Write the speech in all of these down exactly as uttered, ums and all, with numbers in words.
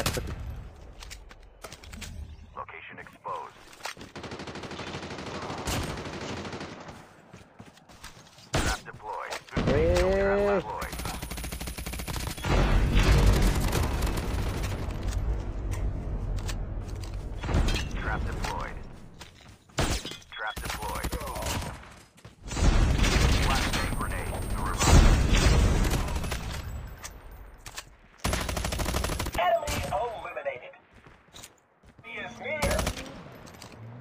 active. Location exposed. Trap deployed. Trap deployed. Trap deployed. Trap deployed. Flashbang grenade. The revive. Enemy eliminated. He is near.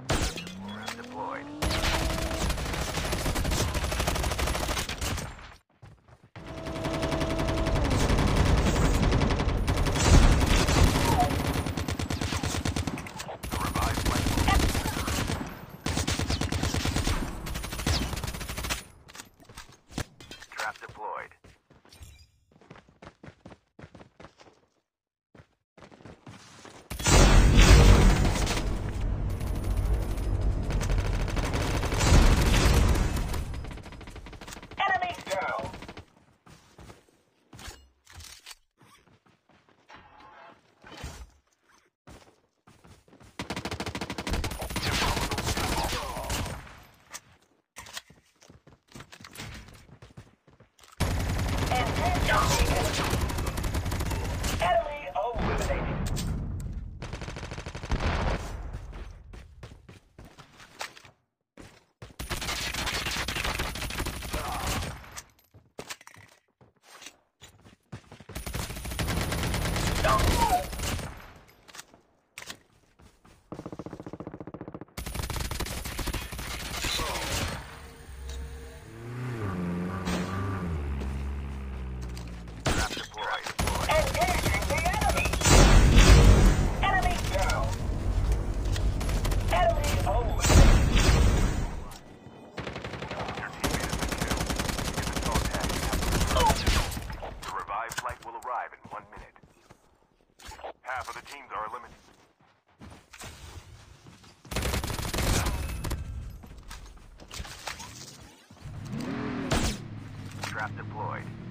Trap deployed. Trap deployed.